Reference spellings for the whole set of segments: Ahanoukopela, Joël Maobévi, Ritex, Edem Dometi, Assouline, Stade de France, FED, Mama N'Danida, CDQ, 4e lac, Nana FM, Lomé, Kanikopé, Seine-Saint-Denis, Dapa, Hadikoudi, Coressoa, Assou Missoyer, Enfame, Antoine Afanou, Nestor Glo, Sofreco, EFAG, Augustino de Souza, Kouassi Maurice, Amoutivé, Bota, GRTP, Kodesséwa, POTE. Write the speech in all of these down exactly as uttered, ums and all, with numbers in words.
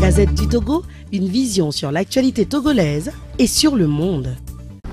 La Gazette du Togo, une vision sur l'actualité togolaise et sur le monde.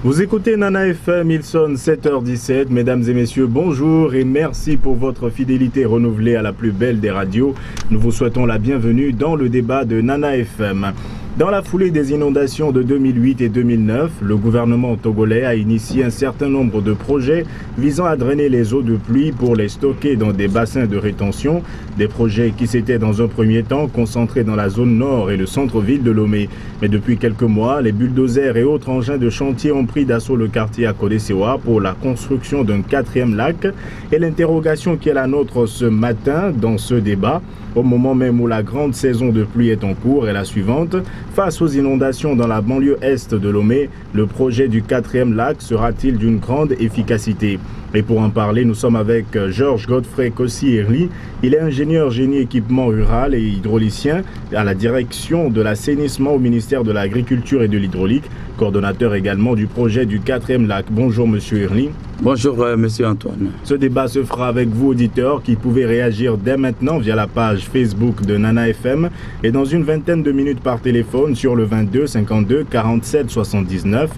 Vous écoutez Nana F M, il sonne sept heures dix-sept. Mesdames et messieurs, bonjour et merci pour votre fidélité renouvelée à la plus belle des radios. Nous vous souhaitons la bienvenue dans le débat de Nana F M. Dans la foulée des inondations de deux mille huit et deux mille neuf, le gouvernement togolais a initié un certain nombre de projets visant à drainer les eaux de pluie pour les stocker dans des bassins de rétention, des projets qui s'étaient dans un premier temps concentrés dans la zone nord et le centre-ville de Lomé. Mais depuis quelques mois, les bulldozers et autres engins de chantier ont pris d'assaut le quartier à Kodesséwa pour la construction d'un quatrième lac. Et l'interrogation qui est la nôtre ce matin dans ce débat, au moment même où la grande saison de pluie est en cours, est la suivante. Face aux inondations dans la banlieue est de Lomé, le projet du quatrième lac sera-t-il d'une grande efficacité? Et pour en parler, nous sommes avec Georges Godfrey Kossi EHLIN. Il est ingénieur génie équipement rural et hydraulicien à la direction de l'assainissement au ministère de l'Agriculture et de l'Hydraulique, coordonnateur également du projet du quatrième lac. Bonjour Monsieur EHLIN. Bonjour euh, Monsieur Antoine. Ce débat se fera avec vous auditeurs qui pouvez réagir dès maintenant via la page Facebook de Nana F M et dans une vingtaine de minutes par téléphone sur le vingt-deux cinquante-deux quarante-sept soixante-dix-neuf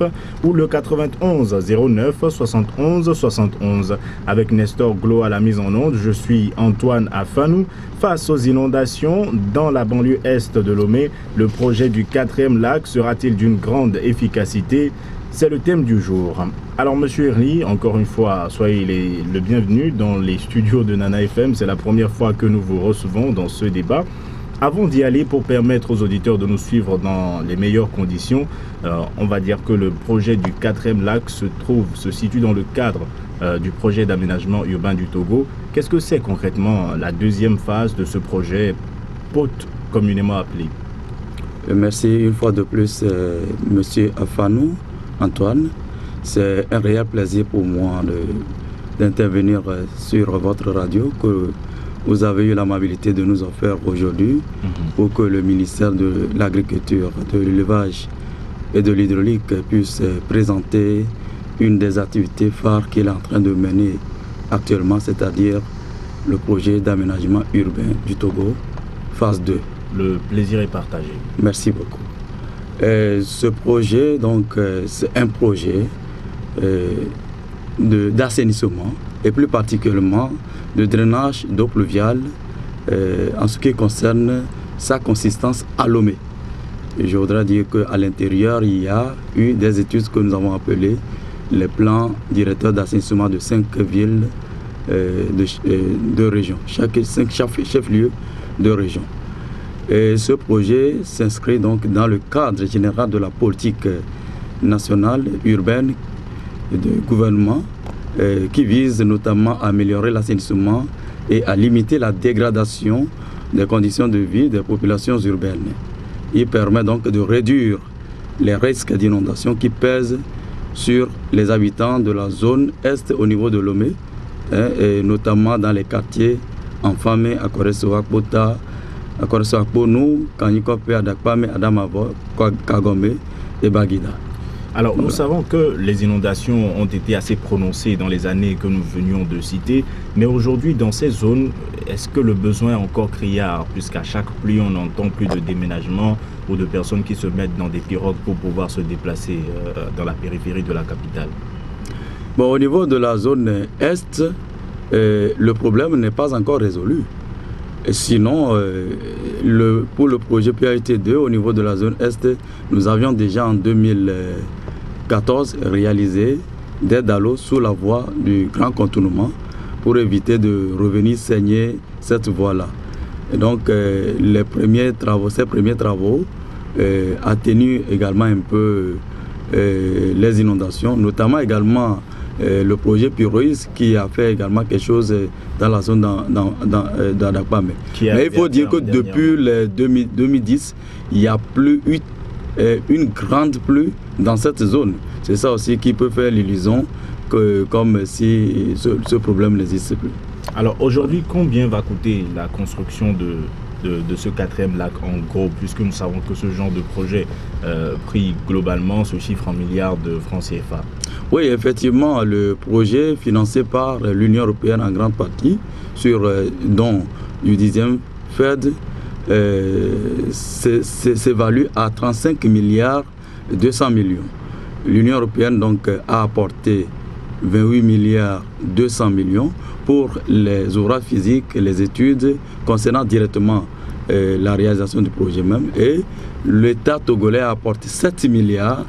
ou le quatre-vingt-onze zéro neuf soixante et onze soixante et onze. Avec Nestor Glo à la mise en onde, je suis Antoine Afanou. Face aux inondations dans la banlieue est de Lomé, le projet du quatrième lac sera-t-il d'une grande efficacité? C'est le thème du jour. Alors Monsieur EHLIN, encore une fois, soyez les, le bienvenu dans les studios de Nana F M. C'est la première fois que nous vous recevons dans ce débat. Avant d'y aller, pour permettre aux auditeurs de nous suivre dans les meilleures conditions, euh, on va dire que le projet du quatrième lac se trouve, se situe dans le cadre euh, du projet d'aménagement urbain du Togo. Qu'est-ce que c'est concrètement la deuxième phase de ce projet POTE, communément appelé? Merci une fois de plus, euh, Monsieur Afanou, Antoine. C'est un réel plaisir pour moi d'intervenir sur votre radio que vous avez eu l'amabilité de nous offrir aujourd'hui pour que le ministère de l'Agriculture, de l'Élevage et de l'Hydraulique puisse présenter une des activités phares qu'il est en train de mener actuellement, c'est-à-dire le projet d'aménagement urbain du Togo, phase deux. Le plaisir est partagé. Merci beaucoup. Et ce projet, donc, c'est un projet euh, d'assainissement et plus particulièrement de drainage d'eau pluviale euh, en ce qui concerne sa consistance à Lomé. Je voudrais dire qu'à l'intérieur, il y a eu des études que nous avons appelées les plans directeurs d'assainissement de cinq villes euh, de, euh, de région, chaque, cinq chefs-lieux de région. Et ce projet s'inscrit donc dans le cadre général de la politique nationale urbaine du gouvernement Euh, qui vise notamment à améliorer l'assainissement et à limiter la dégradation des conditions de vie des populations urbaines. Il permet donc de réduire les risques d'inondation qui pèsent sur les habitants de la zone est au niveau de Lomé, hein, et notamment dans les quartiers Enfame, à Coressoa, Bota, à Coressoa, Ponou, Kanikopé, à Dapa, Adamavo, Kagomé et Bagida. Alors, nous voilà. Savons que les inondations ont été assez prononcées dans les années que nous venions de citer, mais aujourd'hui, dans ces zones, est-ce que le besoin est encore criard, puisqu'à chaque pluie, on n'entend plus de déménagement ou de personnes qui se mettent dans des pirogues pour pouvoir se déplacer euh, dans la périphérie de la capitale? Bon, au niveau de la zone est, euh, le problème n'est pas encore résolu. Sinon, euh, le, pour le projet P A U deux, au niveau de la zone est, nous avions déjà en deux mille... Euh, quatorze réalisé des dallos sous la voie du grand contournement pour éviter de revenir saigner cette voie-là. Donc euh, les premiers travaux, ces premiers travaux euh, atténuent également un peu euh, les inondations, notamment également euh, le projet Pyroïs qui a fait également quelque chose dans la zone d'Adakpame. Mais il faut dire que depuis le deux mille dix, il n'y a plus eu une grande pluie dans cette zone. C'est ça aussi qui peut faire l'illusion que comme si ce, ce problème n'existe plus. Alors aujourd'hui, combien va coûter la construction de, de, de ce quatrième lac en gros, puisque nous savons que ce genre de projet euh, pris globalement se chiffre en milliards de francs C F A? Oui, effectivement, le projet financé par l'Union européenne en grande partie, sur euh, dont du dixième F E D, euh, s'évalue à trente-cinq milliards deux cents millions. L'Union européenne donc a apporté vingt-huit milliards deux cents millions pour les ouvrages physiques, les études concernant directement euh, la réalisation du projet même, et l'État togolais a apporté sept milliards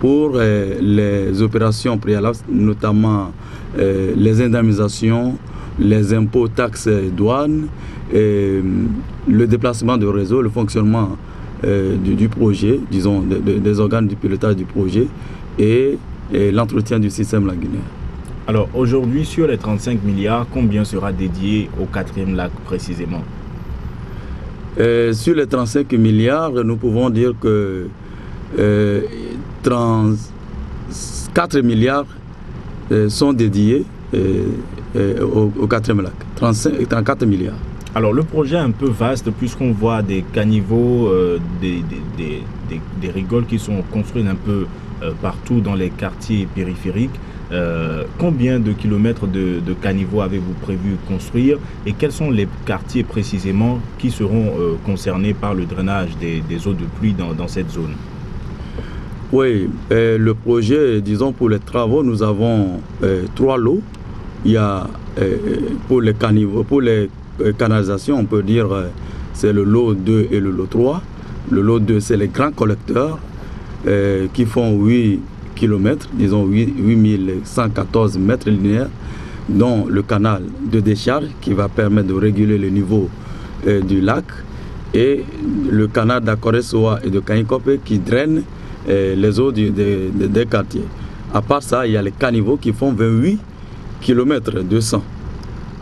pour euh, les opérations préalables, notamment euh, les indemnisations, les impôts, taxes et douanes, et le déplacement de réseau, le fonctionnement euh, du, du projet, disons de, de, des organes du pilotage du projet et, et l'entretien du système lagunaire. Alors aujourd'hui, sur les trente-cinq milliards, combien sera dédié au quatrième lac précisément? euh, Sur les trente-cinq milliards, nous pouvons dire que euh, trente-quatre milliards euh, sont dédiés euh, Euh, au, au quatrième lac, trente-cinq, trente-quatre milliards. Alors le projet est un peu vaste puisqu'on voit des caniveaux, euh, des, des, des, des, des rigoles qui sont construites un peu euh, partout dans les quartiers périphériques. Euh, combien de kilomètres de, de caniveaux avez-vous prévu construire et quels sont les quartiers précisément qui seront euh, concernés par le drainage des, des eaux de pluie dans, dans cette zone? Oui, euh, le projet, disons pour les travaux, nous avons euh, trois lots. Il y a euh, pour les caniveaux, pour les euh, canalisations, on peut dire euh, c'est le lot deux et le lot trois. Le lot deux, c'est les grands collecteurs euh, qui font huit kilomètres, disons huit mille cent quatorze mètres linéaires, dont le canal de décharge qui va permettre de réguler le niveau euh, du lac, et le canal de Coressoa et de Kanikopé qui drainent euh, les eaux du, des, des quartiers. À part ça, il y a les caniveaux qui font vingt-huit kilomètres deux cents,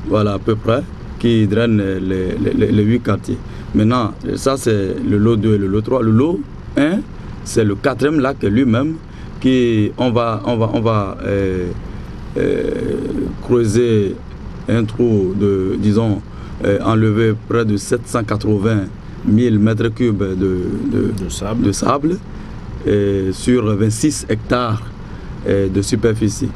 voilà à peu près, qui drainent les, les, les huit quartiers. Maintenant, ça c'est le lot deux et le lot trois. Le lot un, c'est le quatrième lac lui-même, qui on va, on va, on va euh, euh, creuser un trou de, disons, euh, enlever près de sept cent quatre-vingt mille mètres cubes de, de, de sable, de sable et sur vingt-six hectares euh, de superficie.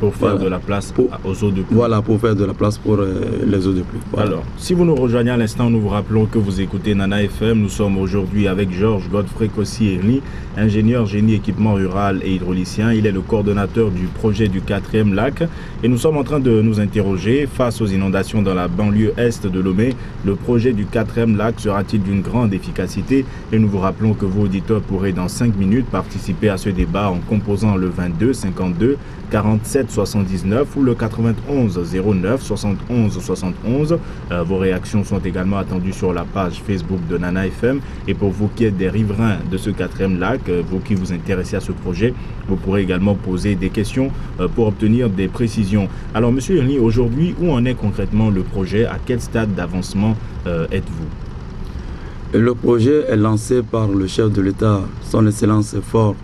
Pour faire voilà. de la place pour, aux eaux de pluie. Voilà, pour faire de la place pour euh, les eaux de pluie. Voilà. Alors, si vous nous rejoignez à l'instant, nous vous rappelons que vous écoutez Nana F M. Nous sommes aujourd'hui avec Georges Godfrey Kossi EHLIN, ingénieur génie équipement rural et hydraulicien. Il est le coordonnateur du projet du quatrième lac. Et nous sommes en train de nous interroger face aux inondations dans la banlieue est de Lomé. Le projet du quatrième lac sera-t-il d'une grande efficacité? Et nous vous rappelons que vos auditeurs pourraient dans cinq minutes participer à ce débat en composant le vingt-deux, cinquante-deux, quarante-sept, soixante-dix-neuf ou le quatre-vingt-onze, zéro neuf, soixante et onze, soixante et onze. Euh, vos réactions sont également attendues sur la page Facebook de Nana F M. Et pour vous qui êtes des riverains de ce quatrième lac, euh, vous qui vous intéressez à ce projet, vous pourrez également poser des questions euh, pour obtenir des précisions. Alors, Monsieur EHLIN, aujourd'hui, où en est concrètement le projet? À quel stade d'avancement euh, êtes-vous? Le projet est lancé par le chef de l'État, son Excellence Fort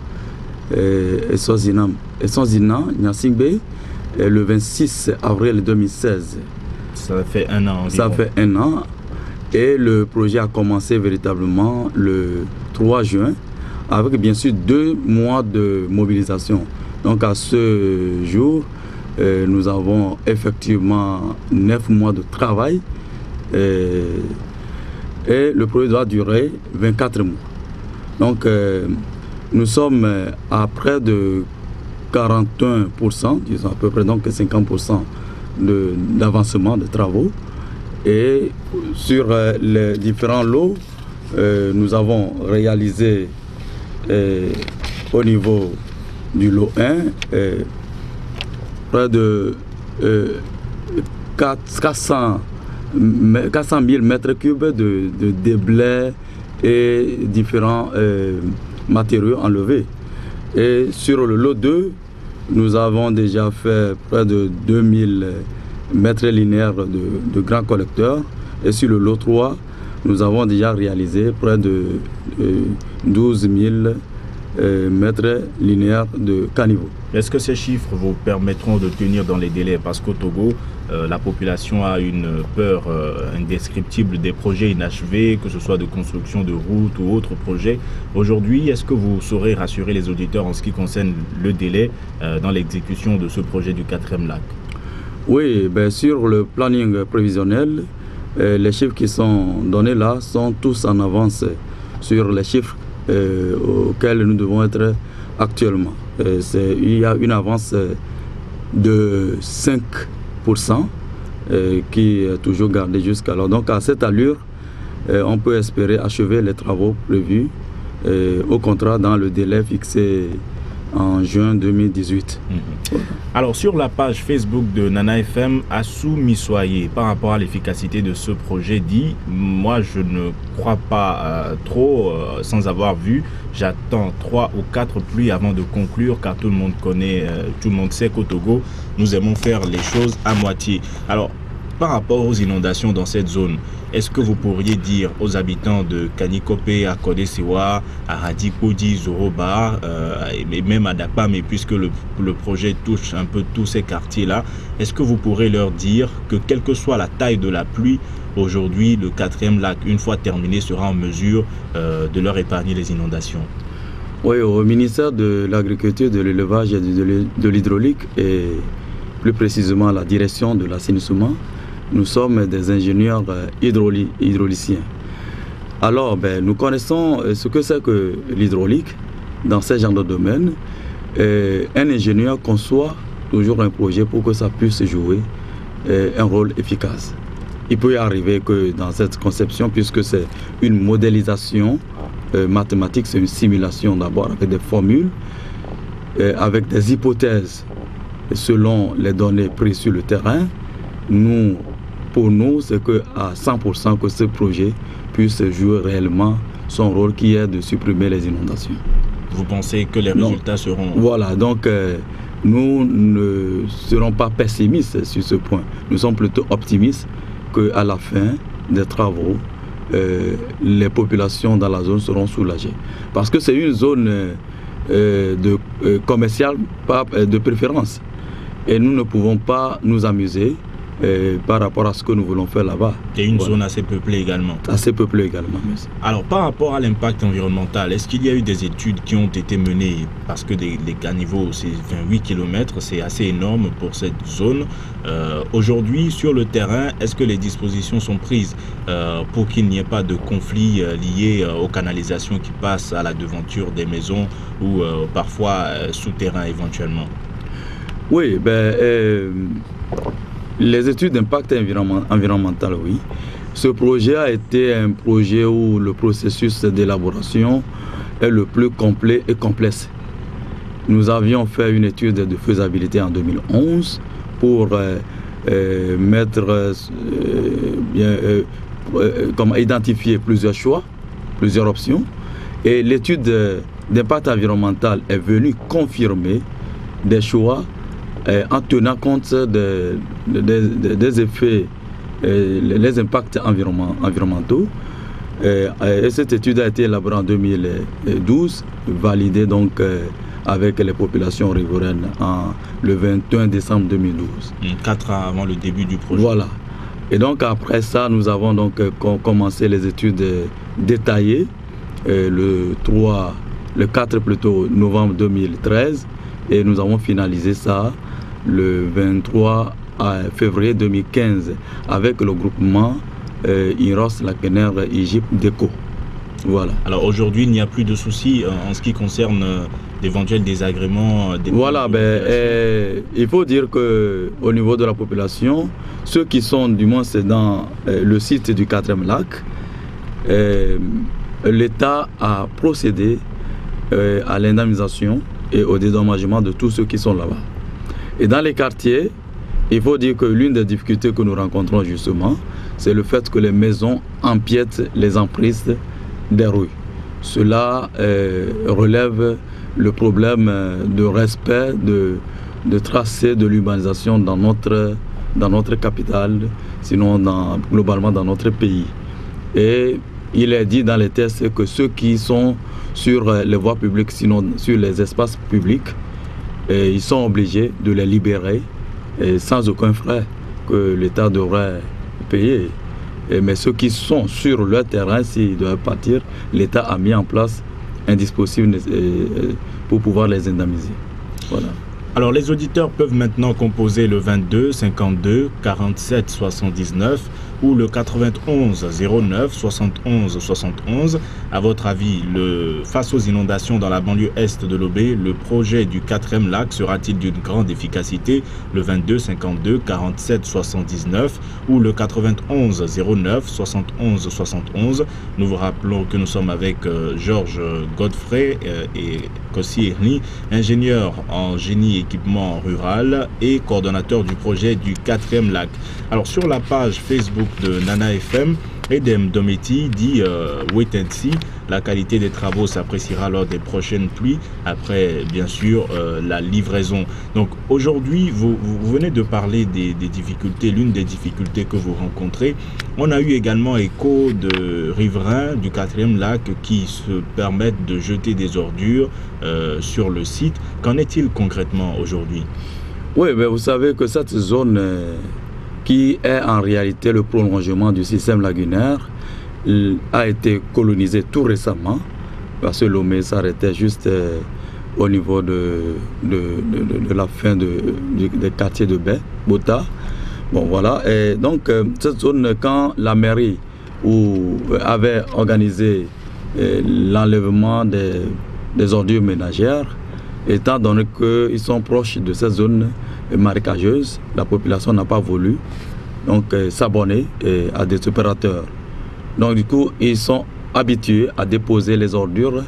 et Sozinam et Sozina Nyasingbe le vingt-six avril deux mille seize. Ça fait un an. Ça fait un an et le projet a commencé véritablement le trois juin avec bien sûr deux mois de mobilisation. Donc à ce jour, nous avons effectivement neuf mois de travail et, et le projet doit durer vingt-quatre mois. Donc nous sommes à près de quarante et un pour cent, disons à peu près donc cinquante pour cent d'avancement de, des travaux. Et sur les différents lots, euh, nous avons réalisé euh, au niveau du lot un euh, près de euh, quatre cent mille mètres cubes de, de déblais et différents Euh, matériaux enlevés. Et sur le lot deux, nous avons déjà fait près de deux mille mètres linéaires de, de grands collecteurs. Et sur le lot trois, nous avons déjà réalisé près de euh, douze mille euh, mètres linéaires de caniveaux. Est-ce que ces chiffres vous permettront de tenir dans les délais? Parce qu'au Togo, euh, la population a une peur euh, indescriptible des projets inachevés, que ce soit de construction de routes ou autres projets. Aujourd'hui, est-ce que vous saurez rassurer les auditeurs en ce qui concerne le délai euh, dans l'exécution de ce projet du quatrième lac? Oui, ben, sur le planning prévisionnel, euh, les chiffres qui sont donnés là sont tous en avance sur les chiffres euh, auxquels nous devons être actuellement. Euh, il y a une avance de cinq pour cent euh, qui est toujours gardée jusqu'alors. Donc à cette allure, euh, on peut espérer achever les travaux prévus euh, au contrat dans le délai fixé en juin deux mille dix-huit. Mmh. Voilà. Alors sur la page Facebook de Nana F M, Assou Missoyer, par rapport à l'efficacité de ce projet, dit « Moi je ne crois pas euh, trop euh, sans avoir vu, j'attends trois ou quatre pluies avant de conclure car tout le monde connaît, euh, tout le monde sait qu'au Togo, nous aimons faire les choses à moitié. » Alors par rapport aux inondations dans cette zone, est-ce que vous pourriez dire aux habitants de Kanikopé, à Kodesséwa, à Hadikoudi, Zoroba, euh, et même à Dapa, mais puisque le, le projet touche un peu tous ces quartiers-là, est-ce que vous pourrez leur dire que quelle que soit la taille de la pluie, aujourd'hui, le quatrième lac, une fois terminé, sera en mesure euh, de leur épargner les inondations? Oui, au ministère de l'Agriculture, de l'Élevage et de l'Hydraulique, et plus précisément à la direction de l'assainissement, nous sommes des ingénieurs hydrauli hydrauliciens. Alors, ben, nous connaissons ce que c'est que l'hydraulique dans ce genre de domaine. Et un ingénieur conçoit toujours un projet pour que ça puisse jouer un rôle efficace. Il peut y arriver que dans cette conception, puisque c'est une modélisation euh, mathématique, c'est une simulation d'abord avec des formules, euh, avec des hypothèses selon les données prises sur le terrain, nous Pour nous, c'est qu'à cent pour cent que ce projet puisse jouer réellement son rôle qui est de supprimer les inondations. Vous pensez que les résultats non. seront... Voilà, donc euh, nous ne serons pas pessimistes sur ce point. Nous sommes plutôt optimistes qu'à la fin des travaux, euh, les populations dans la zone seront soulagées. Parce que c'est une zone euh, de, euh, commerciale pas, euh, de préférence. Et nous ne pouvons pas nous amuser Euh, par rapport à ce que nous voulons faire là-bas. Et une voilà. zone assez peuplée également. Assez peuplée également. Merci. Alors par rapport à l'impact environnemental, est-ce qu'il y a eu des études qui ont été menées? Parce que des, les caniveaux, c'est vingt-huit kilomètres, c'est assez énorme pour cette zone. Euh, Aujourd'hui, sur le terrain, est-ce que les dispositions sont prises euh, pour qu'il n'y ait pas de conflits euh, liés euh, aux canalisations qui passent à la devanture des maisons ou euh, parfois euh, souterrain éventuellement? Oui, ben... Euh... Les études d'impact environnemental, oui. Ce projet a été un projet où le processus d'élaboration est le plus complet et complexe. Nous avions fait une étude de faisabilité en deux mille onze pour euh, euh, mettre, euh, bien, euh, euh, comme identifier plusieurs choix, plusieurs options. Et l'étude d'impact environnemental est venue confirmer des choix Eh, en tenant compte des de, de, de effets, eh, les impacts environnement, environnementaux. Eh, et cette étude a été élaborée en deux mille douze, validée donc eh, avec les populations riveraines en, le vingt-et-un décembre deux mille douze. Quatre ans avant le début du projet. Voilà. Et donc après ça, nous avons donc eh, commencé les études détaillées eh, le trois, le quatre plutôt novembre deux mille treize, et nous avons finalisé ça le vingt-trois février deux mille quinze avec le groupement euh, Iros, Lakener, Egypte, Déco. Voilà. Alors aujourd'hui, il n'y a plus de soucis en ce qui concerne d'éventuels désagréments des Voilà, ben, eh, il faut dire qu'au niveau de la population, ceux qui sont du moins dans eh, le site du quatrième lac, eh, l'État a procédé eh, à l'indemnisation et au dédommagement de tous ceux qui sont là-bas. Et dans les quartiers, il faut dire que l'une des difficultés que nous rencontrons justement, c'est le fait que les maisons empiètent les emprises des rues. Cela euh, relève le problème de respect de, de tracé de l'urbanisation dans notre, dans notre capitale, sinon dans, globalement dans notre pays. Et il est dit dans les tests que ceux qui sont sur les voies publiques, sinon sur les espaces publics, et ils sont obligés de les libérer et sans aucun frais que l'État devrait payer. Et mais ceux qui sont sur leur terrain, s'ils doivent partir, l'État a mis en place un dispositif pour pouvoir les indemniser. Voilà. Alors les auditeurs peuvent maintenant composer le vingt-deux cinquante-deux quarante-sept soixante-dix-neuf ou le quatre-vingt-onze zéro neuf soixante et onze soixante et onze. À votre avis, le... face aux inondations dans la banlieue est de Lomé, le projet du quatrième lac sera-t-il d'une grande efficacité? Le vingt-deux cinquante-deux quarante-sept soixante-dix-neuf ou le quatre-vingt-onze zéro neuf soixante et onze soixante et onze. Nous vous rappelons que nous sommes avec euh, Georges Godfrey euh, et Kossi EHLIN, ingénieur en génie équipement rural et coordonnateur du projet du quatrième lac. Alors sur la page Facebook de Nana F M, Edem Dometi dit euh, « Wait and see, la qualité des travaux s'appréciera lors des prochaines pluies, après bien sûr euh, la livraison. » Donc aujourd'hui, vous, vous venez de parler des, des difficultés, l'une des difficultés que vous rencontrez. On a eu également écho de riverains du quatrième lac qui se permettent de jeter des ordures euh, sur le site. Qu'en est-il concrètement aujourd'hui? Oui, mais vous savez que cette zone... Euh... qui est en réalité le prolongement du système lagunaire, a été colonisé tout récemment, parce que Lomé s'arrêtait juste au niveau de, de, de, de la fin de, de, des quartiers de Bè, Bota. Bon voilà, et donc cette zone, quand la mairie où avait organisé l'enlèvement des, des ordures ménagères, étant donné qu'ils sont proches de cette zone marécageuse, la population n'a pas voulu donc euh, s'abonner euh, à des opérateurs. Donc du coup, ils sont habitués à déposer les ordures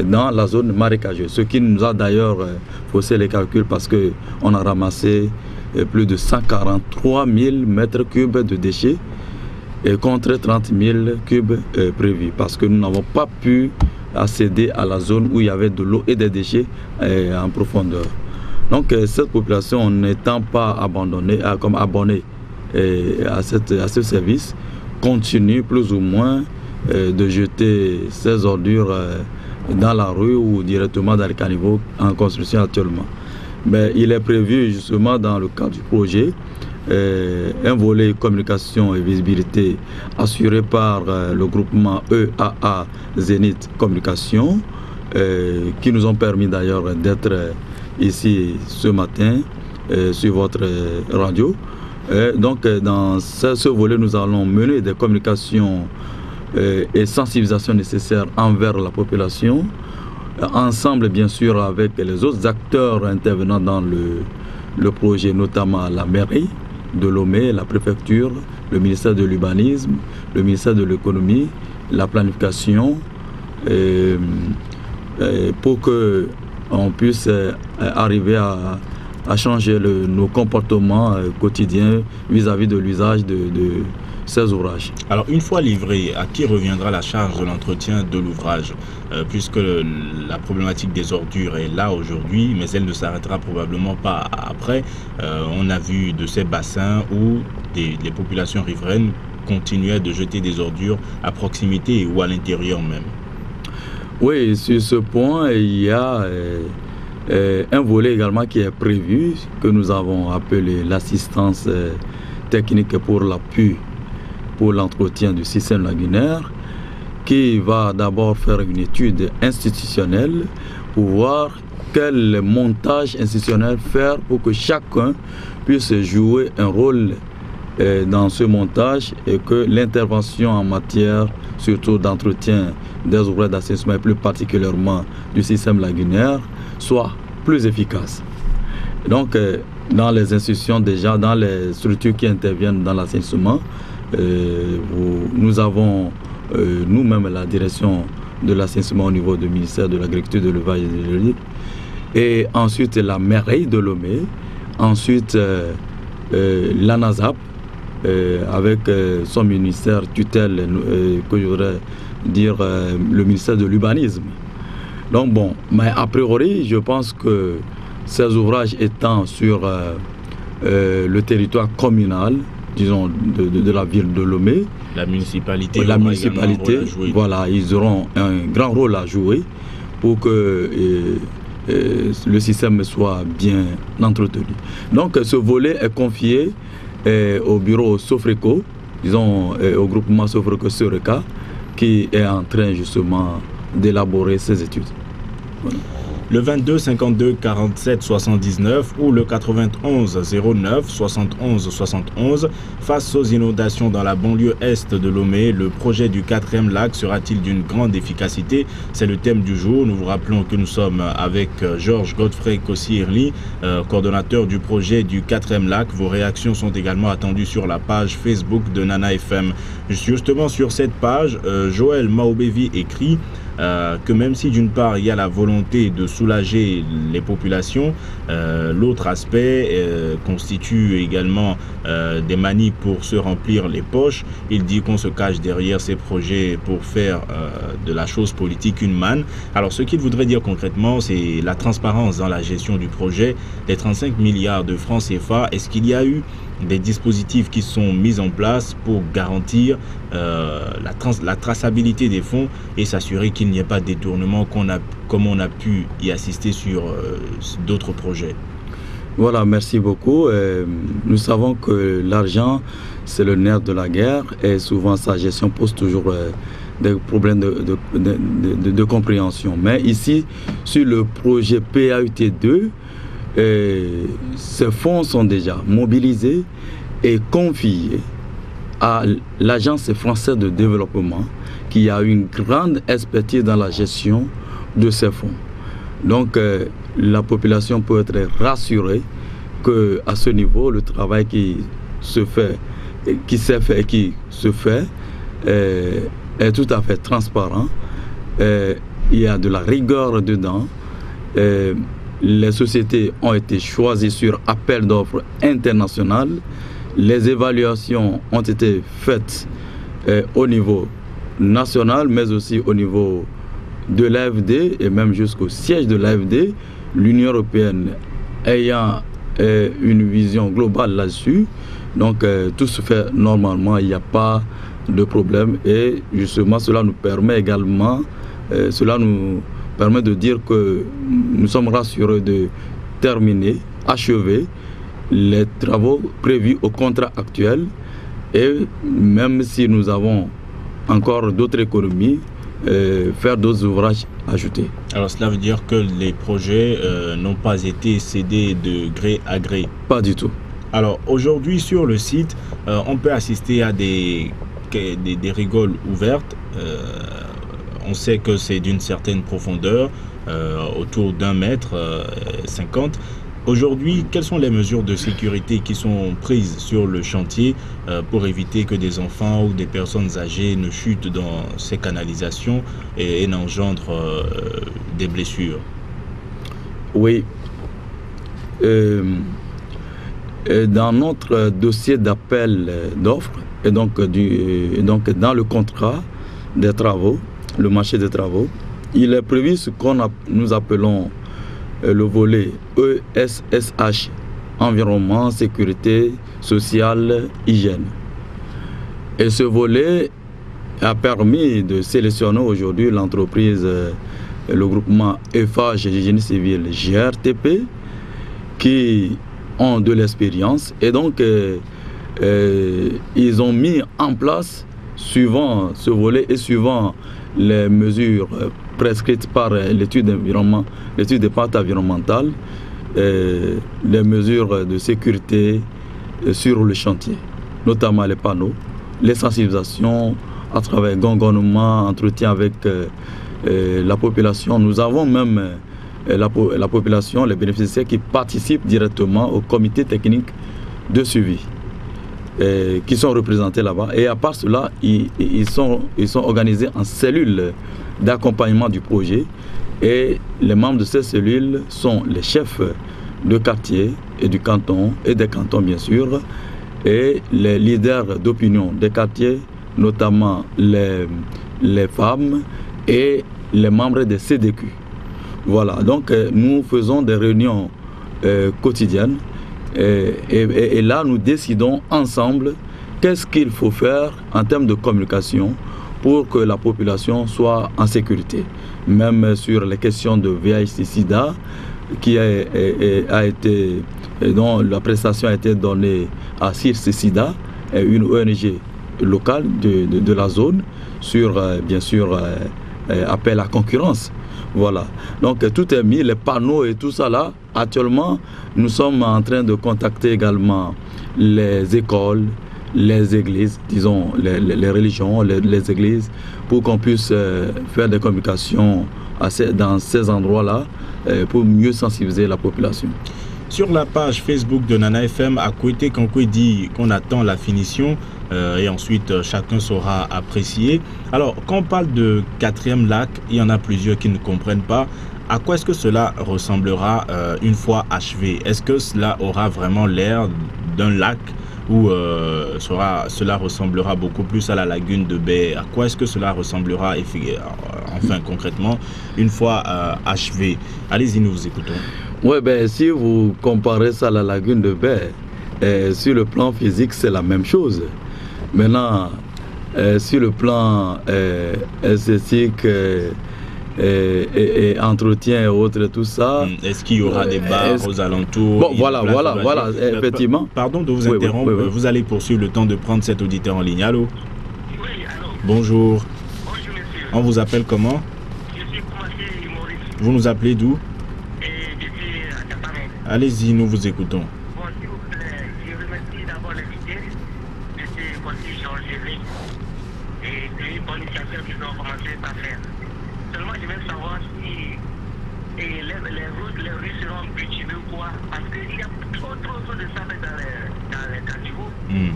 dans la zone marécageuse, ce qui nous a d'ailleurs euh, faussé les calculs parce qu'on a ramassé euh, plus de cent quarante-trois mille mètres cubes de déchets et contre trente mille cubes euh, prévus, parce que nous n'avons pas pu accéder à la zone où il y avait de l'eau et des déchets euh, en profondeur. Donc cette population n'étant pas abandonnée, comme abonnée à, cette, à ce service, continue plus ou moins de jeter ses ordures dans la rue ou directement dans les caniveaux en construction actuellement. Mais il est prévu justement dans le cadre du projet un volet communication et visibilité assuré par le groupement E A A Zénith Communication qui nous ont permis d'ailleurs d'être ici ce matin euh, sur votre euh, radio. Et donc euh, dans ce, ce volet, nous allons mener des communications euh, et sensibilisation nécessaires envers la population, euh, ensemble bien sûr avec les autres acteurs intervenants dans le, le projet, notamment la mairie de Lomé, la préfecture, le ministère de l'urbanisme, le ministère de l'économie, la planification, euh, euh, pour que on puisse euh, arriver à, à changer le, nos comportements euh, quotidiens vis-à-vis de l'usage de, de ces ouvrages. Alors une fois livré, à qui reviendra la charge de l'entretien de l'ouvrage? euh, Puisque le, la problématique des ordures est là aujourd'hui, mais elle ne s'arrêtera probablement pas après. Euh, on a vu de ces bassins où des, les populations riveraines continuaient de jeter des ordures à proximité ou à l'intérieur même. Oui, sur ce point, il y a euh, euh, un volet également qui est prévu, que nous avons appelé l'assistance euh, technique pour l'appui, pour l'entretien du système lagunaire, qui va d'abord faire une étude institutionnelle pour voir quel montage institutionnel faire pour que chacun puisse jouer un rôle euh, dans ce montage et que l'intervention en matière surtout d'entretien des ouvrages d'assainissement et plus particulièrement du système lagunaire, soit plus efficace. Donc, euh, dans les institutions déjà, dans les structures qui interviennent dans l'assainissement, euh, nous avons euh, nous-mêmes la direction de l'assainissement au niveau du ministère de l'Agriculture, de l'Élevage et de l'Hydraulique, et ensuite la mairie de Lomé, ensuite euh, euh, la NASAP, Euh, avec euh, son ministère tutelle, euh, que je voudrais dire euh, le ministère de l'urbanisme. Donc bon, mais a priori, je pense que ces ouvrages étant sur euh, euh, le territoire communal, disons, de, de, de la ville de Lomé, la municipalité, la municipalité voilà, ils auront un grand rôle à jouer pour que euh, euh, le système soit bien entretenu. Donc ce volet est confié Et au bureau Sofreco, disons au groupement Sofreco-Sœureka, qui est en train justement d'élaborer ses études. Voilà. le vingt-deux cinquante-deux quarante-sept soixante-dix-neuf ou le quatre-vingt-onze zéro neuf soixante et onze soixante et onze. Face aux inondations dans la banlieue est de Lomé, le projet du quatrième lac sera-t-il d'une grande efficacité? C'est le thème du jour. Nous vous rappelons que nous sommes avec Georges Godfrey Kossi EHLIN, euh, coordonnateur du projet du quatrième lac. Vos réactions sont également attendues sur la page Facebook de Nana F M. Justement sur cette page, euh, Joël Maobévi écrit Euh, que même si d'une part il y a la volonté de soulager les populations, euh, l'autre aspect euh, constitue également euh, des manies pour se remplir les poches. Il dit qu'on se cache derrière ces projets pour faire euh, de la chose politique une manne. Alors ce qu'il voudrait dire concrètement, c'est la transparence dans la gestion du projet des trente-cinq milliards de francs C F A. Est-ce qu'il y a eu des dispositifs qui sont mis en place pour garantir euh, la, trans la traçabilité des fonds et s'assurer qu'il n'y ait pas de détournement qu'on a, comme on a pu y assister sur euh, d'autres projets? Voilà, merci beaucoup. Euh, nous savons que l'argent, c'est le nerf de la guerre et souvent sa gestion pose toujours euh, des problèmes de, de, de, de, de compréhension. Mais ici, sur le projet P A U T deux, et ces fonds sont déjà mobilisés et confiés à l'Agence française de développement qui a une grande expertise dans la gestion de ces fonds. Donc euh, la population peut être rassurée qu'à ce niveau, le travail qui se fait, qui s'est fait et qui se fait euh, est tout à fait transparent. Euh, il y a de la rigueur dedans. Euh, Les sociétés ont été choisies sur appel d'offres international. Les évaluations ont été faites euh, au niveau national, mais aussi au niveau de l'A F D et même jusqu'au siège de l'A F D. L'Union européenne ayant euh, une vision globale là-dessus. Donc euh, tout se fait normalement, il n'y a pas de problème. Et justement, cela nous permet également, euh, cela nous... permet de dire que nous sommes rassurés de terminer, achever les travaux prévus au contrat actuel. Et même si nous avons encore d'autres économies, euh, faire d'autres ouvrages ajoutés. Alors cela veut dire que les projets euh, n'ont pas été cédés de gré à gré? Pas du tout. Alors aujourd'hui sur le site, euh, on peut assister à des, des, des rigoles ouvertes. Euh, On sait que c'est d'une certaine profondeur, euh, autour d'un mètre euh, cinquante. Aujourd'hui, quelles sont les mesures de sécurité qui sont prises sur le chantier euh, pour éviter que des enfants ou des personnes âgées ne chutent dans ces canalisations et, et n'engendrent euh, des blessures? Oui. Euh, dans notre dossier d'appel d'offres, et donc, du, et donc dans le contrat des travaux, le marché des travaux, il est prévu ce qu'on nous appelons le volet E S S H, environnement, sécurité, sociale, hygiène. Et ce volet a permis de sélectionner aujourd'hui l'entreprise, le groupement E F A G, Génie Civil, G R T P, qui ont de l'expérience et donc euh, euh, ils ont mis en place, suivant ce volet et suivant les mesures prescrites par l'étude d'environnement, l'étude de PAUT environnementale, les mesures de sécurité sur le chantier, notamment les panneaux, les sensibilisations à travers gongonnement, entretien avec la population. Nous avons même la, la population, les bénéficiaires qui participent directement au comité technique de suivi. Et qui sont représentés là-bas. Et à part cela, ils, ils, sont, ils sont organisés en cellules d'accompagnement du projet. Et les membres de ces cellules sont les chefs de quartier et du canton, et des cantons bien sûr, et les leaders d'opinion des quartiers, notamment les, les femmes et les membres des C D Q. Voilà, donc nous faisons des réunions euh, quotidiennes. Et, et, et là, nous décidons ensemble qu'est-ce qu'il faut faire en termes de communication pour que la population soit en sécurité. Même sur les questions de V I H/SIDA, qui a, et, et a été, et dont la prestation a été donnée à C I R C SIDA, une O N G locale de, de, de la zone, sur, bien sûr, appel à concurrence. Voilà. Donc tout est mis, les panneaux et tout ça là. Actuellement, nous sommes en train de contacter également les écoles, les églises, disons les, les, les religions, les, les églises, pour qu'on puisse euh, faire des communications à ces, dans ces endroits-là euh, pour mieux sensibiliser la population. Sur la page Facebook de Nana F M, à côté, quand on dit qu'on attend la finition euh, et ensuite euh, chacun saura apprécier. Alors, quand on parle de quatrième lac, il y en a plusieurs qui ne comprennent pas. À quoi est-ce que cela ressemblera euh, une fois achevé? Est-ce que cela aura vraiment l'air d'un lac ou euh, sera, cela ressemblera beaucoup plus à la lagune de Bè? À quoi est-ce que cela ressemblera, enfin concrètement, une fois euh, achevé? Allez-y, nous vous écoutons. Oui, ben, si vous comparez ça à la lagune de Bè, eh, sur le plan physique, c'est la même chose. Maintenant, eh, sur le plan eh, esthétique, eh, Et, et, et entretien et autres, tout ça. Est-ce qu'il y aura euh, des bars aux alentours? Bon, voilà, voilà, voilà, effectivement. Pardon de vous oui, interrompre, oui, oui, oui. Vous allez poursuivre le temps de prendre cet auditeur en ligne. Allô? Oui, allô. Bonjour. Bonjour, monsieur. On vous appelle comment? Je suis Kouassi Maurice. Vous nous appelez d'où? Et je suis à Dapa. Allez-y, nous vous écoutons. Bon, s'il vous plaît, je remercie d'abord l'invité, M. Kossi Georges Godfrey, et puis pour l'initiative qu'ils ont commencé par faire. Seulement, je veux savoir si et les, les routes, les rues seront cultivées ou quoi. Parce qu'il y a trop, trop, trop de sable dans les caniveaux.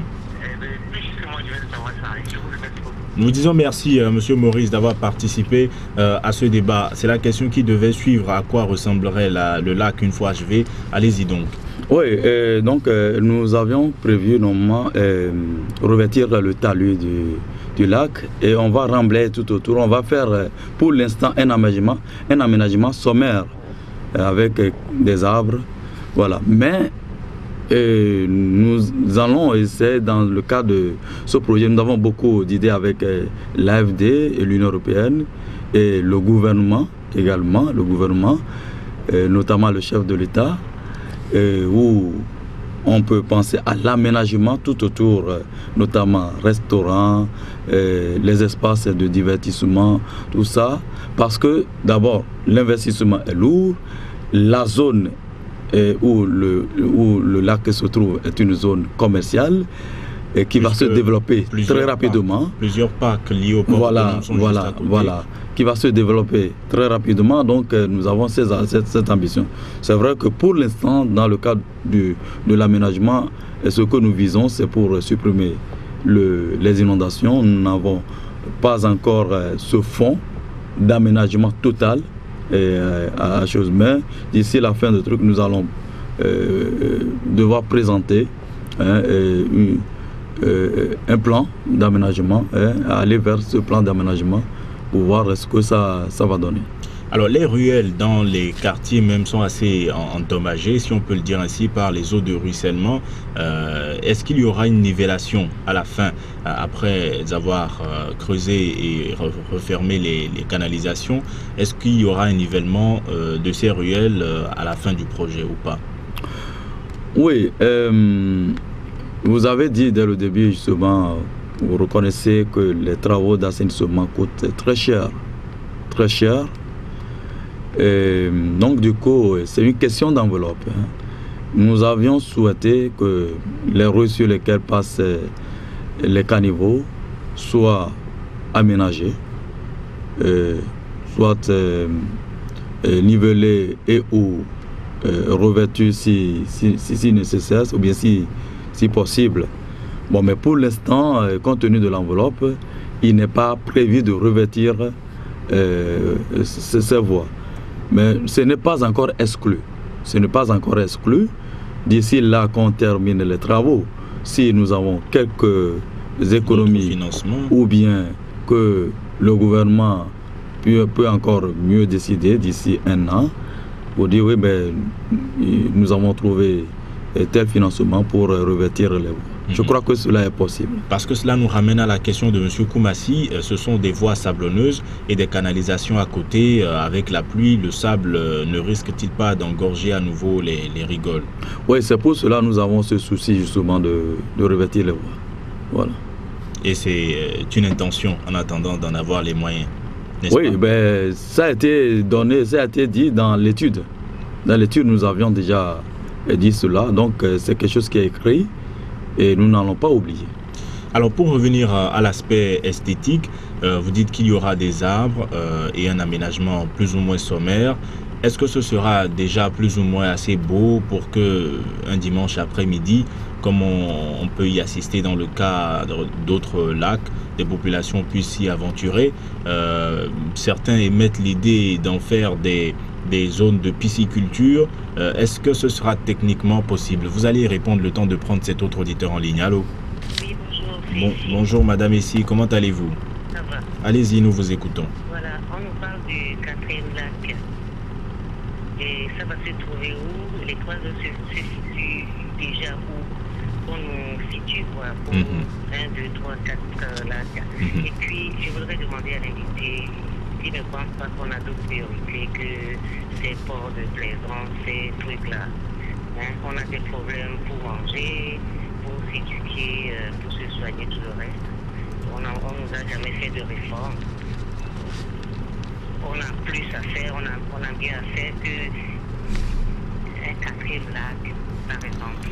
Plus justement, je veux savoir ça. Je vous remercie beaucoup. Nous disons merci, euh, monsieur Maurice, d'avoir participé euh, à ce débat. C'est la question qui devait suivre. À quoi ressemblerait la, le lac une fois achevé? Allez-y donc. Oui, euh, donc euh, nous avions prévu normalement euh, revêtir le talus du. Du lac, et on va remblayer tout autour. On va faire pour l'instant un aménagement, un aménagement sommaire avec des arbres, voilà. Mais et nous allons essayer dans le cadre de ce projet. Nous avons beaucoup d'idées avec l'A F D et l'Union européenne et le gouvernement également, le gouvernement, notamment le chef de l'État, où on peut penser à l'aménagement tout autour, notamment restaurants, euh, les espaces de divertissement, tout ça. Parce que d'abord, l'investissement est lourd, la zone est où, le, où le lac se trouve est une zone commerciale et qui Plus va se développer très rapidement. Parcs, plusieurs parcs liés au port voilà, sont voilà, juste à côté. Voilà. Qui va se développer très rapidement, donc euh, nous avons ces, cette, cette ambition. C'est vrai que pour l'instant, dans le cadre du, de l'aménagement, ce que nous visons, c'est pour euh, supprimer le, les inondations. Nous n'avons pas encore euh, ce fonds d'aménagement total et, euh, à chose, mais d'ici la fin du truc, nous allons euh, devoir présenter hein, et, euh, un plan d'aménagement, hein, aller vers ce plan d'aménagement, pour voir ce que ça, ça va donner. Alors les ruelles dans les quartiers même sont assez endommagées, si on peut le dire ainsi, par les eaux de ruissellement. Euh, Est-ce qu'il y aura une nivellation à la fin, après avoir euh, creusé et re refermé les, les canalisations? Est-ce qu'il y aura un nivellement euh, de ces ruelles euh, à la fin du projet ou pas? Oui, euh, vous avez dit dès le début justement, vous reconnaissez que les travaux d'assainissement coûtent très cher, très cher. Et donc du coup, c'est une question d'enveloppe. Nous avions souhaité que les rues sur lesquelles passent les caniveaux soient aménagées, soit nivelées et ou revêtues si, si, si, si nécessaire ou bien si, si possible. Bon, mais pour l'instant, compte tenu de l'enveloppe, il n'est pas prévu de revêtir euh, ces, ces voies. Mais ce n'est pas encore exclu. Ce n'est pas encore exclu d'ici là qu'on termine les travaux. Si nous avons quelques économies ou bien que le gouvernement peut, peut encore mieux décider d'ici un an, pour dire oui, ben, nous avons trouvé tel financement pour revêtir les voies. Je crois que cela est possible. Parce que cela nous ramène à la question de M. Koumassi. Ce sont des voies sablonneuses et des canalisations à côté. Avec la pluie, le sable ne risque-t-il pas d'engorger à nouveau les, les rigoles? Oui, c'est pour cela que nous avons ce souci justement de, de revêtir les voies. Voilà. Et c'est une intention en attendant d'en avoir les moyens. Oui, ben, ça a été donné, ça a été dit dans l'étude. Dans l'étude, nous avions déjà dit cela, donc c'est quelque chose qui est écrit et nous n'allons pas oublier. Alors pour revenir à l'aspect esthétique, euh, vous dites qu'il y aura des arbres euh, et un aménagement plus ou moins sommaire. Est-ce que ce sera déjà plus ou moins assez beau pour qu'un dimanche après-midi, comme on, on peut y assister dans le cas d'autres lacs, des populations puissent s'y aventurer? Euh, certains émettent l'idée d'en faire des, des zones de pisciculture. Euh, Est-ce que ce sera techniquement possible? Vous allez répondre le temps de prendre cet autre auditeur en ligne. Allô? Oui, bonjour. Bon, bonjour madame ici, comment allez-vous? Ça va. Allez-y, nous vous écoutons. Voilà, on nous parle du quatrième lac. Et ça va se trouver où? Les trois zones se, se situent déjà où? On nous situe quoi? Pour un, deux, trois, quatre lacs. Mm-hmm. Et puis, je voudrais demander à l'invité s'il ne pense pas qu'on a d'autres priorités que ces ports de plaisance, ces trucs-là. Hein? On a des problèmes pour manger, pour s'éduquer, euh, pour se soigner, tout le reste. On ne nous a jamais fait de réforme. On a plus à faire, on a, on a bien à faire qu'un quatrième lac, par exemple.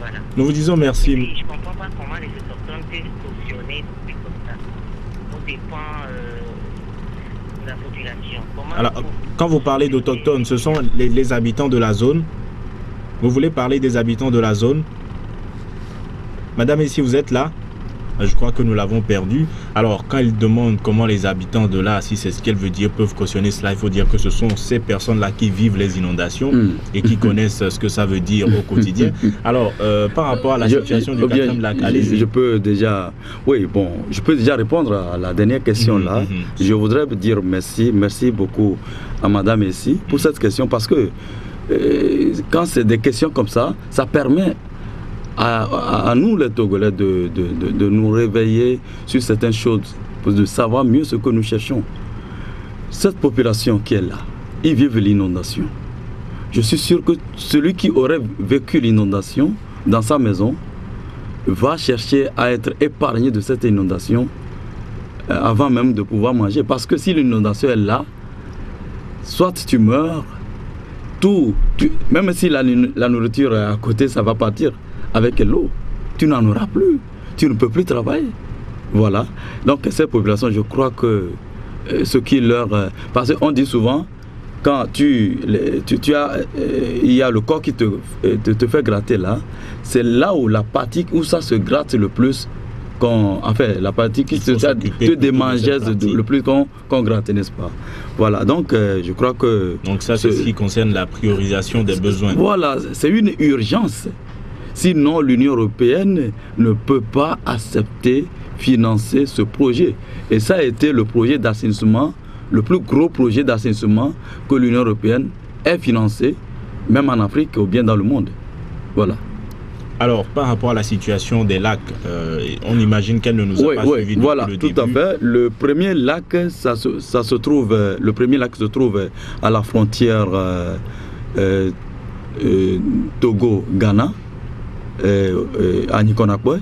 Voilà. Nous vous disons merci. Puis, je ne comprends pas comment les autochtones peuvent cautionner des trucs comme ça. On dépend euh, de la population. Comment Alors, vous... quand vous parlez d'autochtones, ce sont les, les habitants de la zone? Vous voulez parler des habitants de la zone? Madame, ici, vous êtes là? Je crois que nous l'avons perdu. Alors, quand elle demande comment les habitants de là, si c'est ce qu'elle veut dire, peuvent cautionner cela, il faut dire que ce sont ces personnes-là qui vivent les inondations et qui connaissent ce que ça veut dire au quotidien. Alors, euh, par rapport à la situation je, du quatrième lac, allez-y. Je peux déjà, oui, bon, je peux déjà répondre à la dernière question-là. Mmh, mmh. Je voudrais dire merci, merci beaucoup à Madame Essi pour cette question, parce que euh, quand c'est des questions comme ça, ça permet À, à, à nous les Togolais de, de, de, de nous réveiller sur certaines choses, de savoir mieux ce que nous cherchons. Cette population qui est là, ils vivent l'inondation. Je suis sûr que celui qui aurait vécu l'inondation dans sa maison va chercher à être épargné de cette inondation avant même de pouvoir manger. Parce que si l'inondation est là, soit tu meurs, tout, tu, même si la, la nourriture est à côté, ça va partir. Avec l'eau, tu n'en auras plus, tu ne peux plus travailler. Voilà. Donc, ces populations, je crois que euh, ce qui leur. Euh, parce qu'on dit souvent, quand tu, les, tu, tu as. Il euh, y a le corps qui te, te, te fait gratter là, c'est là où la partie où ça se gratte le plus, qu'on. Enfin, la partie qui se, se te démangeait le plus qu'on qu'on gratte, n'est-ce pas? Voilà. Donc, euh, je crois que. Donc, ça, c'est ce qui concerne la priorisation des besoins. Voilà, c'est une urgence. Sinon, l'Union européenne ne peut pas accepter, financer ce projet. Et ça a été le projet d'assainissement, le plus gros projet d'assainissement que l'Union européenne ait financé, même en Afrique ou bien dans le monde. Voilà. Alors, par rapport à la situation des lacs, euh, on imagine qu'elle ne nous a oui, pas oui, suivi depuis voilà, le début. Tout à fait. Le premier lac, ça se, ça se trouve, euh, le premier lac se trouve à la frontière euh, euh, euh, Togo-Ghana. Euh, euh, à Nyékonakpoè.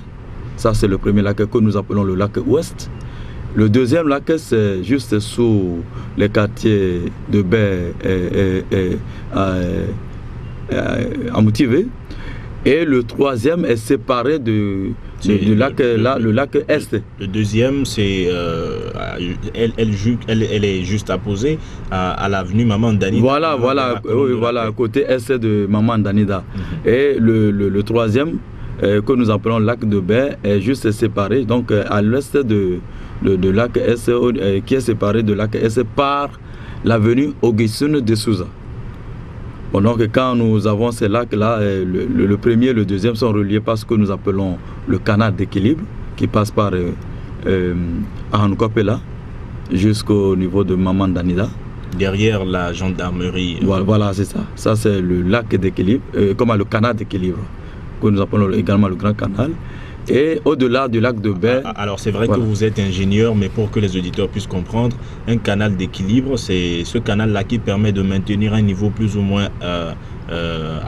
Ça c'est le premier lac que nous appelons le lac ouest. Le deuxième lac c'est juste sous les quartiers de Bè et, et, et à, à Amoutivé. Et le troisième est séparé de, de, est du lac, le, la, le lac est. Le, le deuxième, c'est, euh, elle, elle, elle, elle est juste apposée à, à l'avenue Mama N'Danida. Voilà, voilà, oui, voilà, côté est de Mama N'Danida. Mm-hmm. Et le, le, le troisième, euh, que nous appelons lac de Bè, est juste séparé, donc à l'ouest de, de, de lac est, euh, qui est séparé de lac est par l'avenue Augustino de Souza. Bon, donc quand nous avons ces lacs-là, le, le, le premier et le deuxième sont reliés par ce que nous appelons le canal d'équilibre, qui passe par euh, euh, Ahanoukopela jusqu'au niveau de Mama N'Danida. Derrière la gendarmerie. Voilà, voilà c'est ça. Ça, c'est le lac d'équilibre, euh, comme le canal d'équilibre, que nous appelons également le Grand Canal. Et au-delà du lac de Bè. Alors c'est vrai voilà. que vous êtes ingénieur, mais pour que les auditeurs puissent comprendre, un canal d'équilibre, c'est ce canal-là qui permet de maintenir un niveau plus ou moins euh, euh,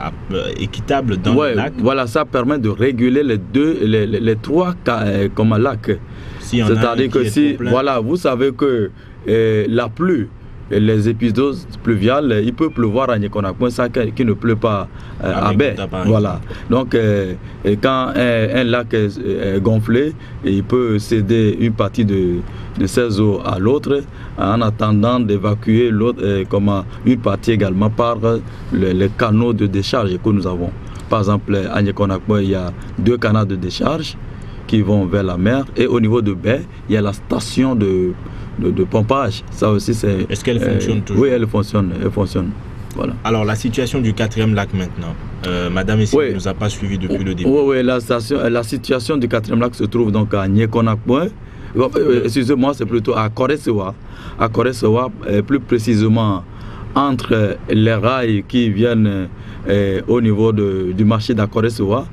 équitable dans ouais, le lac. Voilà, ça permet de réguler les deux, les, les, les trois comme lacs. si c'est-à-dire que si, voilà, vous savez que euh, la pluie, les épisodes pluviales, il peut pleuvoir à Nyékonakpoè, ça qui ne pleut pas euh, à Bè. Voilà. Donc, euh, et quand un, un lac est, est gonflé, il peut céder une partie de, de ses eaux à l'autre, en attendant d'évacuer l'autre, euh, comment, une partie également par le, les canaux de décharge que nous avons. Par exemple, à Nyékonakpoè, il y a deux canaux de décharge qui vont vers la mer, et au niveau de Bè, il y a la station de De, de pompage, ça aussi c'est... Est-ce qu'elle fonctionne euh, toujours? Oui, elle fonctionne, elle fonctionne. Voilà. Alors la situation du quatrième lac maintenant, euh, Madame ici oui. ne nous a pas suivi depuis oh, le début. Oui, oui la, station, la situation du quatrième lac se trouve donc à Nyékonakpoè, euh, excusez-moi c'est plutôt à Koressoa, à Koressoa, euh, plus précisément entre les rails qui viennent euh, au niveau de, du marché d'Koressoa,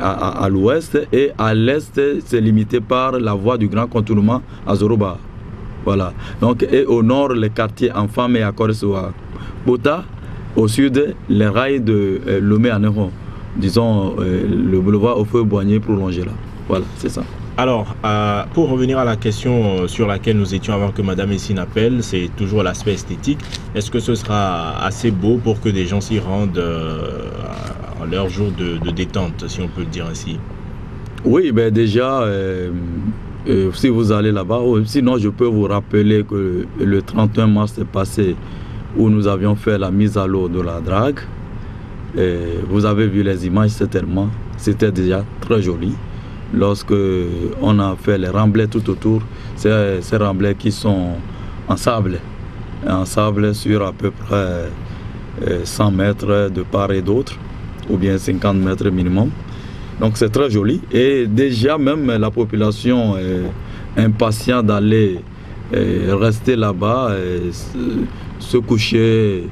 à, à, à l'ouest, et à l'est c'est limité par la voie du grand contournement à Zoroba. Voilà. Donc, et au nord, les quartiers Enfame et à Coressoa, Bota. Au sud, les rails de euh, Lomé à Néron. Disons, euh, le boulevard au feu boigné prolongé là. Voilà, c'est ça. Alors, euh, pour revenir à la question sur laquelle nous étions avant que Madame Essine appelle, c'est toujours l'aspect esthétique. Est-ce que ce sera assez beau pour que des gens s'y rendent euh, à leur jour de, de détente, si on peut le dire ainsi? Oui, ben déjà... Euh, Euh, si vous allez là-bas, sinon je peux vous rappeler que le trente et un mars passé, où nous avions fait la mise à l'eau de la drague, et vous avez vu les images certainement, c'était déjà très joli. Lorsque on a fait les remblais tout autour, ces, ces remblais qui sont en sable, en sable sur à peu près cent mètres de part et d'autre, ou bien cinquante mètres minimum. Donc c'est très joli, et déjà même la population est impatiente d'aller rester là-bas, se coucher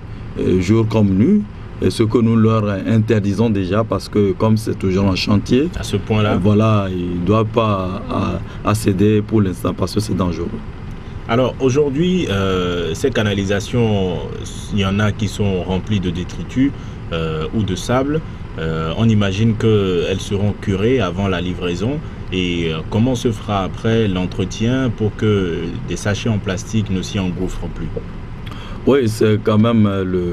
jour comme nuit, et ce que nous leur interdisons déjà parce que comme c'est toujours un chantier, à ce point-là, voilà, ils ne doivent pas accéder pour l'instant parce que c'est dangereux. Alors aujourd'hui, euh, ces canalisations, il y en a qui sont remplies de détritus euh, ou de sable. Euh, on imagine qu'elles seront curées avant la livraison, et euh, comment se fera après l'entretien pour que des sachets en plastique ne s'y engouffrent plus? Oui, c'est quand même le,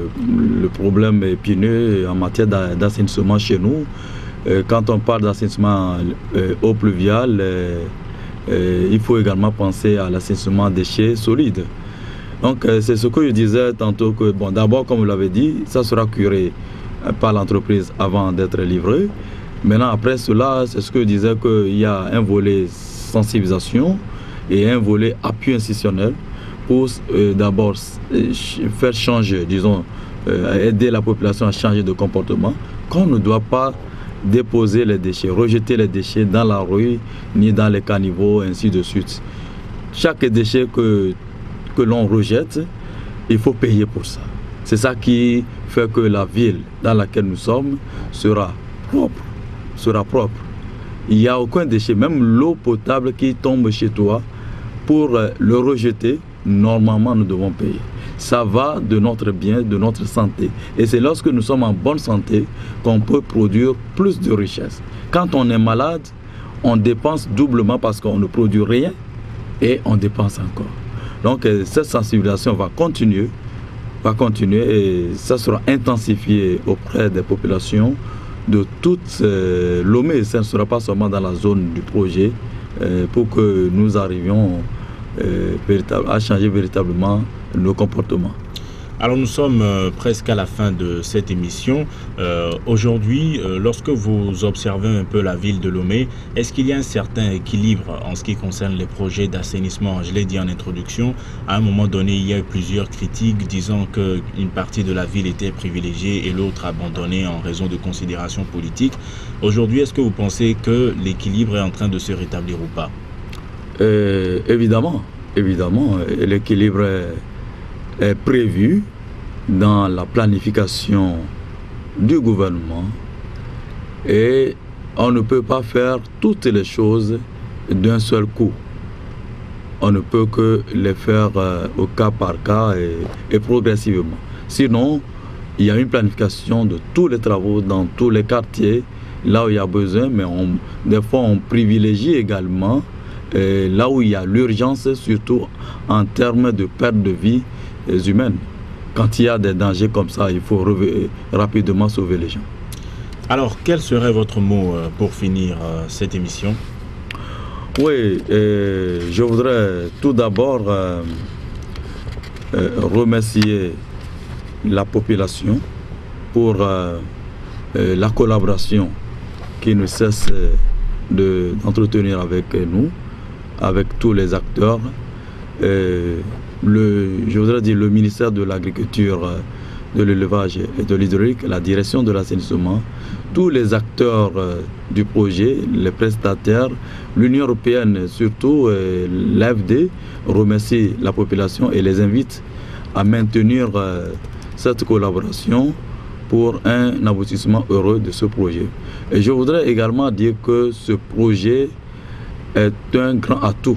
le problème épineux en matière d'assainissement chez nous. Euh, quand on parle d'assainissement euh, eau pluviale, euh, euh, il faut également penser à l'assainissement déchets solides. Donc euh, c'est ce que je disais tantôt que, bon, d'abord comme vous l'avez dit, ça sera curé par l'entreprise avant d'être livrée. Maintenant, après cela, c'est ce que je disais, qu'il y a un volet sensibilisation et un volet appui institutionnel pour euh, d'abord faire changer, disons, euh, aider la population à changer de comportement, qu'on ne doit pas déposer les déchets, rejeter les déchets dans la rue, ni dans les caniveaux, ainsi de suite. Chaque déchet que, que l'on rejette, il faut payer pour ça. C'est ça qui fait que la ville dans laquelle nous sommes sera propre, sera propre. Il n'y a aucun déchet, même l'eau potable qui tombe chez toi, pour le rejeter, normalement nous devons payer. Ça va de notre bien, de notre santé. Et c'est lorsque nous sommes en bonne santé qu'on peut produire plus de richesses. Quand on est malade, on dépense doublement parce qu'on ne produit rien et on dépense encore. Donc cette sensibilisation va continuer. va continuer et ça sera intensifié auprès des populations de toute euh, Lomé. Ça ne sera pas seulement dans la zone du projet euh, pour que nous arrivions euh, à changer véritablement nos comportements. Alors nous sommes euh, presque à la fin de cette émission. Euh, Aujourd'hui, euh, lorsque vous observez un peu la ville de Lomé, est-ce qu'il y a un certain équilibre en ce qui concerne les projets d'assainissement? Je l'ai dit en introduction, à un moment donné, il y a eu plusieurs critiques disant qu'une partie de la ville était privilégiée et l'autre abandonnée en raison de considérations politiques. Aujourd'hui, est-ce que vous pensez que l'équilibre est en train de se rétablir ou pas? euh, Évidemment, évidemment, l'équilibre est... est prévu dans la planification du gouvernement, et on ne peut pas faire toutes les choses d'un seul coup. On ne peut que les faire euh, au cas par cas et, et progressivement. Sinon, il y a une planification de tous les travaux dans tous les quartiers, là où il y a besoin, mais on, des fois on privilégie également euh, là où il y a l'urgence, surtout en termes de perte de vies humaines. Quand il y a des dangers comme ça, il faut rapidement sauver les gens. Alors, quel serait votre mot pour finir cette émission? Oui, euh, je voudrais tout d'abord euh, euh, remercier la population pour euh, euh, la collaboration qui ne cesse de, d'entretenir avec nous, avec tous les acteurs. Euh, le, je voudrais dire le ministère de l'Agriculture, de l'Élevage et de l'Hydraulique, la direction de l'assainissement, tous les acteurs euh, du projet, les prestataires, l'Union européenne, surtout euh, l'A F D, remercie la population et les invite à maintenir euh, cette collaboration pour un aboutissement heureux de ce projet. Et je voudrais également dire que ce projet est un grand atout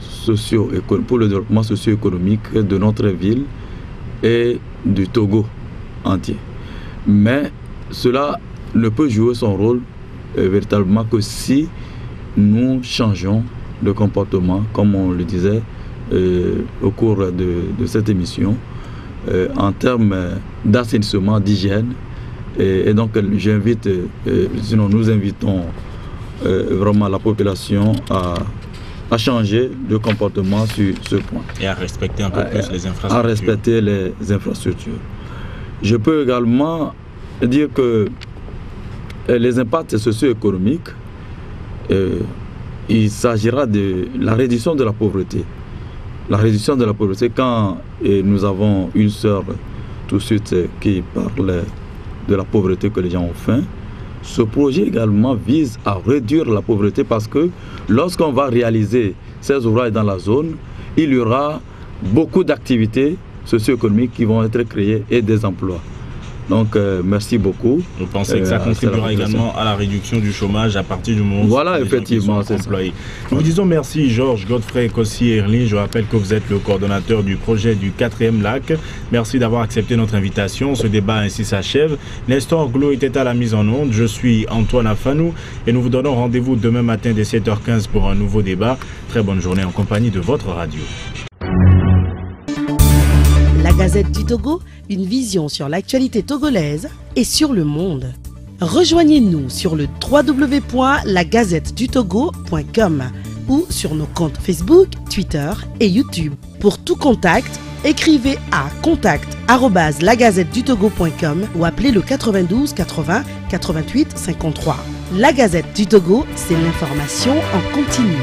socio pour le développement socio-économique de notre ville et du Togo entier. Mais cela ne peut jouer son rôle euh, véritablement que si nous changeons de comportement, comme on le disait euh, au cours de, de cette émission, euh, en termes d'assainissement, d'hygiène. Et, et donc j'invite, euh, sinon nous invitons euh, vraiment la population à à changer de comportement sur ce point. Et à respecter un peu à, plus les infrastructures. À respecter les infrastructures. Je peux également dire que les impacts socio-économiques, euh, il s'agira de la réduction de la pauvreté. La réduction de la pauvreté, quand et nous avons une sœur tout de suite qui parle de la pauvreté que les gens ont faim, ce projet également vise à réduire la pauvreté parce que lorsqu'on va réaliser ces ouvrages dans la zone, il y aura beaucoup d'activités socio-économiques qui vont être créées et des emplois. Donc euh, merci beaucoup. Vous pensez que ça contribuera également à la réduction du chômage à partir du moment où voilà, effectivement, c'est employés. Nous vous disons merci Georges Godfrey Kossi EHLIN. Je rappelle que vous êtes le coordonnateur du projet du quatrième lac. Merci d'avoir accepté notre invitation. Ce débat ainsi s'achève. Nestor Glo était à la mise en onde. Je suis Antoine Afanou et nous vous donnons rendez-vous demain matin dès sept heures quinze pour un nouveau débat. Très bonne journée en compagnie de votre radio. La Gazette du Togo, une vision sur l'actualité togolaise et sur le monde. Rejoignez-nous sur le w w w point la gazette du togo point com ou sur nos comptes Facebook, Twitter et YouTube. Pour tout contact, écrivez à contact arobase la gazette du togo point com ou appelez le quatre-vingt-douze quatre-vingts quatre-vingt-huit cinquante-trois. La Gazette du Togo, c'est l'information en continu.